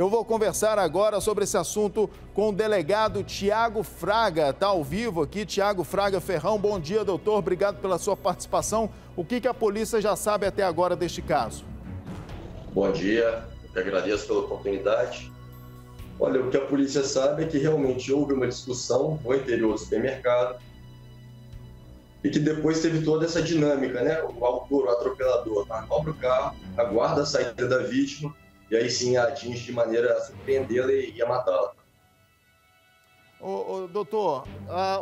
Eu vou conversar agora sobre esse assunto com o delegado Tiago Fraga. Está ao vivo aqui, Tiago Fraga Ferrão. Bom dia, doutor. Obrigado pela sua participação. O que a polícia já sabe até agora deste caso? Bom dia. Eu agradeço pela oportunidade. Olha, o que a polícia sabe é que realmente houve uma discussão no interior do supermercado e que depois teve toda essa dinâmica, né? O autor, o atropelador, manobra o carro, aguarda a saída da vítima e aí sim a atinge de maneira a surpreendê-la e a matá-la. Doutor,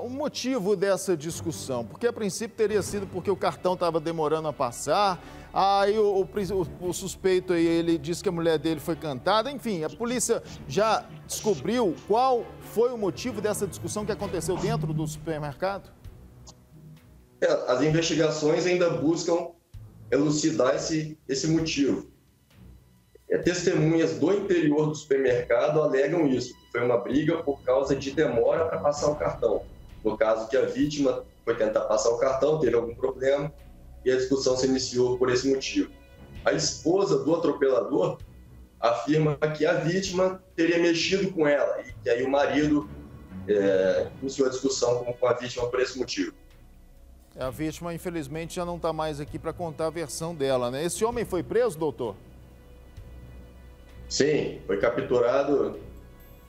o motivo dessa discussão, porque a princípio teria sido porque o cartão estava demorando a passar, aí o suspeito aí, ele disse que a mulher dele foi cantada, enfim, a polícia já descobriu qual foi o motivo dessa discussão que aconteceu dentro do supermercado? As investigações ainda buscam elucidar esse motivo. Testemunhas do interior do supermercado alegam isso, que foi uma briga por causa de demora para passar o cartão. No caso que a vítima foi tentar passar o cartão, teve algum problema e a discussão se iniciou por esse motivo. A esposa do atropelador afirma que a vítima teria mexido com ela e que aí o marido iniciou a discussão com a vítima por esse motivo. A vítima, infelizmente, já não está mais aqui para contar a versão dela, né? Esse homem foi preso, doutor? Sim, foi capturado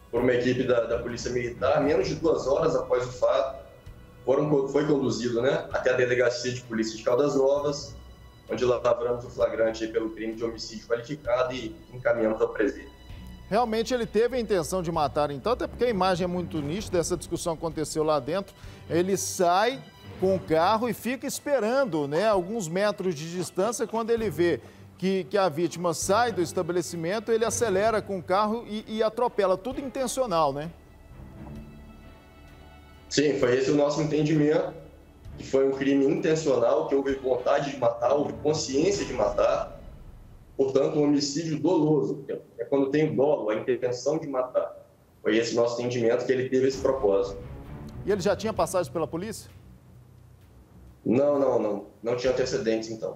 por uma equipe da Polícia Militar, menos de 2 horas após o fato. Foi conduzido, né, até a Delegacia de Polícia de Caldas Novas, onde lavramos o flagrante aí pelo crime de homicídio qualificado e encaminhamos ao presídio. Realmente ele teve a intenção de matar, então, até porque a imagem é muito nítida, essa discussão aconteceu lá dentro, ele sai com o carro e fica esperando, né, alguns metros de distância. Quando ele vê que a vítima sai do estabelecimento, ele acelera com o carro e atropela. Tudo intencional, né? Sim, foi esse o nosso entendimento, que foi um crime intencional, que houve vontade de matar, houve consciência de matar. Portanto, um homicídio doloso, é quando tem dolo, a intenção de matar. Foi esse nosso entendimento, que ele teve esse propósito. E ele já tinha passagem pela polícia? Não. Não tinha antecedentes, então.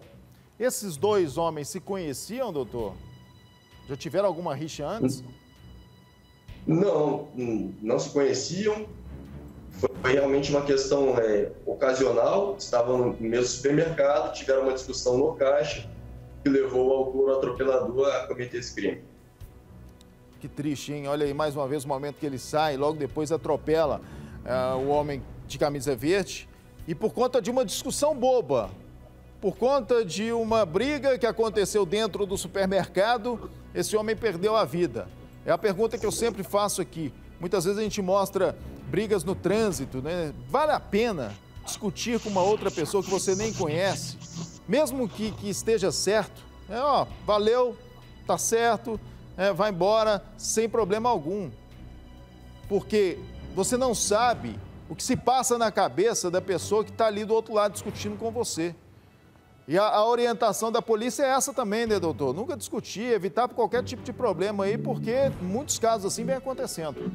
Esses dois homens se conheciam, doutor? Já tiveram alguma rixa antes? Não, não se conheciam. Foi realmente uma questão ocasional. Estavam no mesmo supermercado, tiveram uma discussão no caixa que levou o autor, o atropelador, a cometer esse crime. Que triste, hein? Olha aí, mais uma vez, o momento que ele sai, logo depois atropela o homem de camisa verde. E por conta de uma discussão boba, por conta de uma briga que aconteceu dentro do supermercado, esse homem perdeu a vida. É a pergunta que eu sempre faço aqui. Muitas vezes a gente mostra brigas no trânsito, né? Vale a pena discutir com uma outra pessoa que você nem conhece, mesmo que esteja certo? Ó, valeu, tá certo, vai embora sem problema algum. Porque você não sabe o que se passa na cabeça da pessoa que está ali do outro lado discutindo com você. E a orientação da polícia é essa também, né, doutor? Nunca discutir, evitar qualquer tipo de problema aí, porque muitos casos assim vem acontecendo.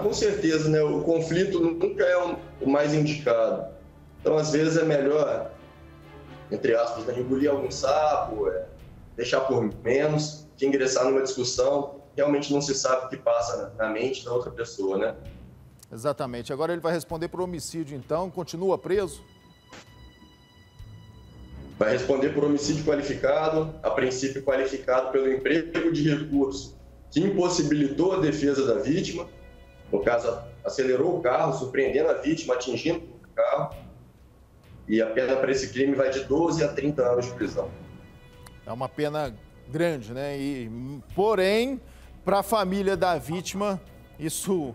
Com certeza, né? O conflito nunca é o mais indicado. Então, às vezes, é melhor, entre aspas, né, engolir algum sapo, deixar por menos, que ingressar numa discussão. Realmente não se sabe o que passa na mente da outra pessoa, né? Exatamente. Agora ele vai responder por homicídio, então. Continua preso? Vai responder por homicídio qualificado, a princípio qualificado pelo emprego de recurso que impossibilitou a defesa da vítima. No caso, acelerou o carro, surpreendendo a vítima, atingindo o carro. E a pena para esse crime vai de 12 a 30 anos de prisão. É uma pena grande, né? Porém, para a família da vítima, isso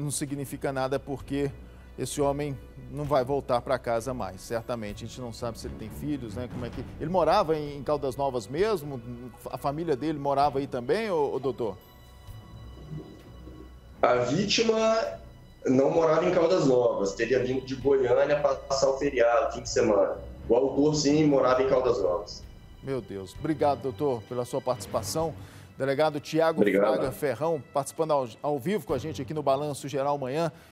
não significa nada, porque esse homem não vai voltar para casa mais, certamente. A gente não sabe se ele tem filhos, né? Como é que... Ele morava em Caldas Novas mesmo? A família dele morava aí também, ô doutor? A vítima não morava em Caldas Novas, teria vindo de Goiânia para passar o feriado, fim de semana. O autor, sim, morava em Caldas Novas. Meu Deus. Obrigado, doutor, pela sua participação. Delegado Tiago Fraga Ferrão, participando ao vivo com a gente aqui no Balanço Geral Manhã.